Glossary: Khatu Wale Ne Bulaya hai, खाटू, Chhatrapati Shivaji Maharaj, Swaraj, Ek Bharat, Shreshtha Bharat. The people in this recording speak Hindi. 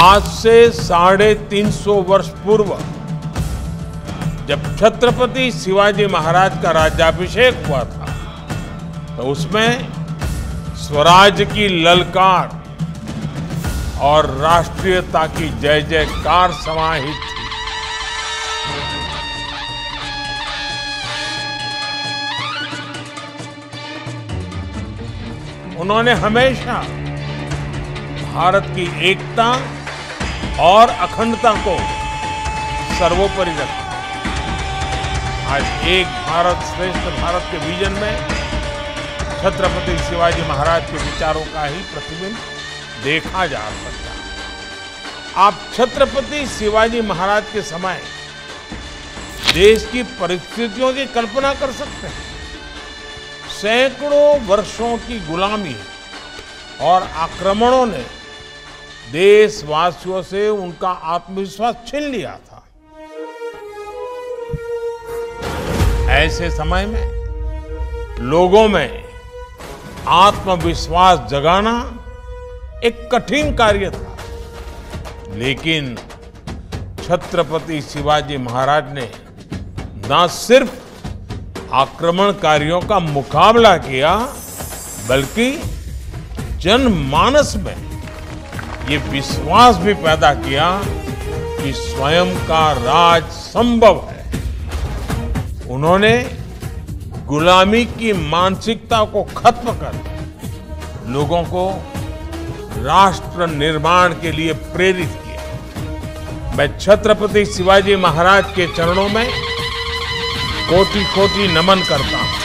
आज से 350 वर्ष पूर्व जब छत्रपति शिवाजी महाराज का राज्याभिषेक हुआ था तो उसमें स्वराज की ललकार और राष्ट्रीयता की जय जयकार समाहित थी। उन्होंने हमेशा भारत की एकता और अखंडता को सर्वोपरि रखा। आज एक भारत श्रेष्ठ भारत के विजन में छत्रपति शिवाजी महाराज के विचारों का ही प्रतिबिंब देखा जा सकता है। आप छत्रपति शिवाजी महाराज के समय देश की परिस्थितियों की कल्पना कर सकते हैं। सैकड़ों वर्षों की गुलामी और आक्रमणों ने देशवासियों से उनका आत्मविश्वास छीन लिया था। ऐसे समय में लोगों में आत्मविश्वास जगाना एक कठिन कार्य था, लेकिन छत्रपति शिवाजी महाराज ने न सिर्फ आक्रमणकारियों का मुकाबला किया बल्कि जनमानस में ये विश्वास भी पैदा किया कि स्वयं का राज संभव है। उन्होंने गुलामी की मानसिकता को खत्म कर लोगों को राष्ट्र निर्माण के लिए प्रेरित किया। मैं छत्रपति शिवाजी महाराज के चरणों में कोटि-कोटि नमन करता हूं।